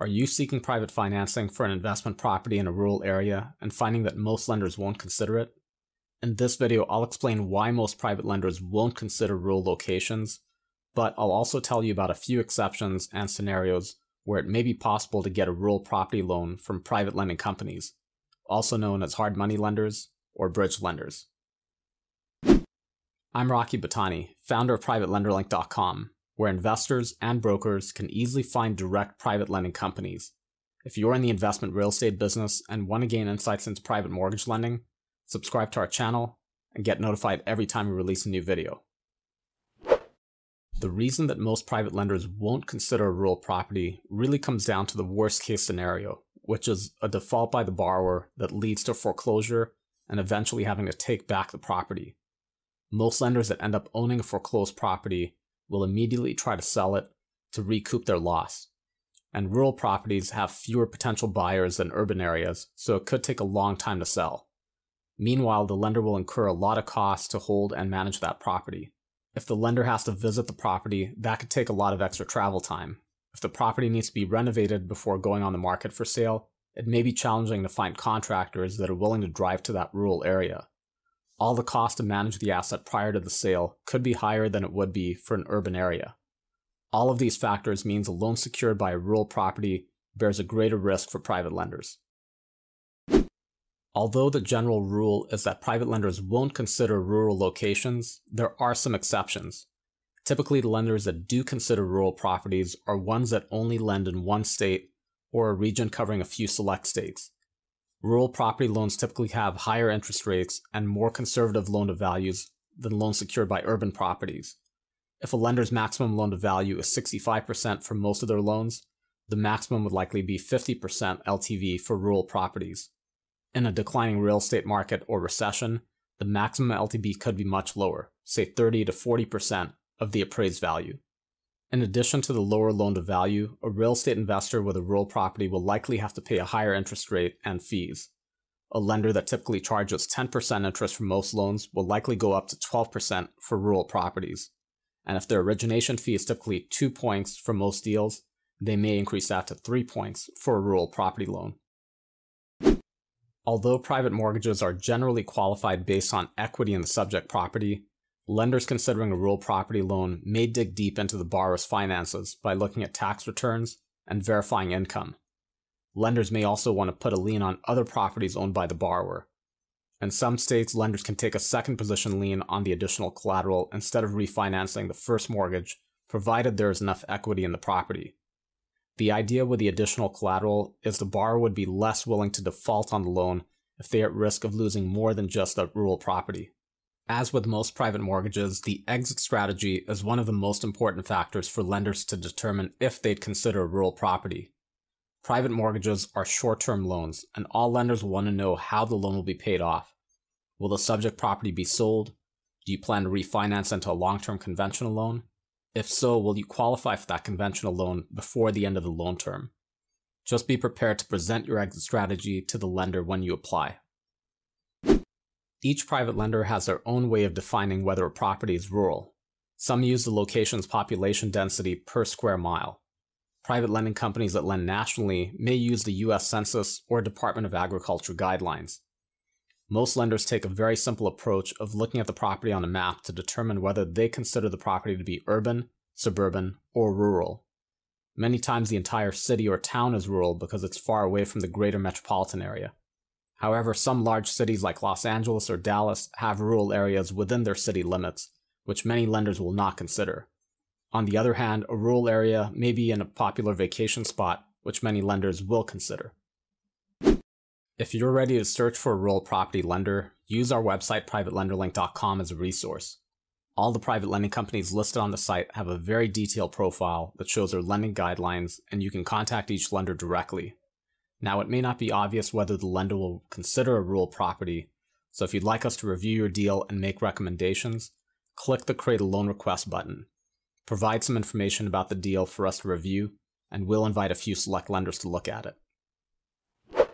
Are you seeking private financing for an investment property in a rural area and finding that most lenders won't consider it? In this video, I'll explain why most private lenders won't consider rural locations, but I'll also tell you about a few exceptions and scenarios where it may be possible to get a rural property loan from private lending companies, also known as hard money lenders or bridge lenders. I'm Rocky Butani, founder of PrivateLenderLink.com, where investors and brokers can easily find direct private lending companies. If you're in the investment real estate business and want to gain insights into private mortgage lending, subscribe to our channel and get notified every time we release a new video. The reason that most private lenders won't consider a rural property really comes down to the worst case scenario, which is a default by the borrower that leads to foreclosure and eventually having to take back the property. Most lenders that end up owning a foreclosed property will immediately try to sell it to recoup their loss. And rural properties have fewer potential buyers than urban areas, so it could take a long time to sell. Meanwhile, the lender will incur a lot of costs to hold and manage that property. If the lender has to visit the property, that could take a lot of extra travel time. If the property needs to be renovated before going on the market for sale, it may be challenging to find contractors that are willing to drive to that rural area. All the cost to manage the asset prior to the sale could be higher than it would be for an urban area. All of these factors means a loan secured by a rural property bears a greater risk for private lenders. Although the general rule is that private lenders won't consider rural locations, there are some exceptions. Typically, the lenders that do consider rural properties are ones that only lend in one state or a region covering a few select states. Rural property loans typically have higher interest rates and more conservative loan-to-values than loans secured by urban properties. If a lender's maximum loan-to-value is 65% for most of their loans, the maximum would likely be 50% LTV for rural properties. In a declining real estate market or recession, the maximum LTV could be much lower, say 30 to 40% of the appraised value. In addition to the lower loan-to-value, a real estate investor with a rural property will likely have to pay a higher interest rate and fees. A lender that typically charges 10% interest for most loans will likely go up to 12% for rural properties. And if their origination fee is typically 2 points for most deals, they may increase that to 3 points for a rural property loan. Although private mortgages are generally qualified based on equity in the subject property, lenders considering a rural property loan may dig deep into the borrower's finances by looking at tax returns and verifying income. Lenders may also want to put a lien on other properties owned by the borrower. In some states, lenders can take a second position lien on the additional collateral instead of refinancing the first mortgage, provided there is enough equity in the property. The idea with the additional collateral is the borrower would be less willing to default on the loan if they are at risk of losing more than just that rural property. As with most private mortgages, the exit strategy is one of the most important factors for lenders to determine if they'd consider a rural property. Private mortgages are short-term loans, and all lenders want to know how the loan will be paid off. Will the subject property be sold? Do you plan to refinance into a long-term conventional loan? If so, will you qualify for that conventional loan before the end of the loan term? Just be prepared to present your exit strategy to the lender when you apply. Each private lender has their own way of defining whether a property is rural. Some use the location's population density per square mile. Private lending companies that lend nationally may use the U.S. Census or Department of Agriculture guidelines. Most lenders take a very simple approach of looking at the property on a map to determine whether they consider the property to be urban, suburban, or rural. Many times the entire city or town is rural because it's far away from the greater metropolitan area. However, some large cities like Los Angeles or Dallas have rural areas within their city limits, which many lenders will not consider. On the other hand, a rural area may be in a popular vacation spot, which many lenders will consider. If you're ready to search for a rural property lender, use our website privatelenderlink.com as a resource. All the private lending companies listed on the site have a very detailed profile that shows their lending guidelines, and you can contact each lender directly. Now, it may not be obvious whether the lender will consider a rural property, so if you'd like us to review your deal and make recommendations, click the Create a Loan Request button. Provide some information about the deal for us to review, and we'll invite a few select lenders to look at it.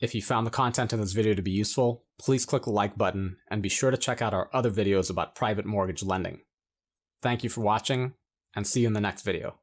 If you found the content in this video to be useful, please click the like button and be sure to check out our other videos about private mortgage lending. Thank you for watching, and see you in the next video.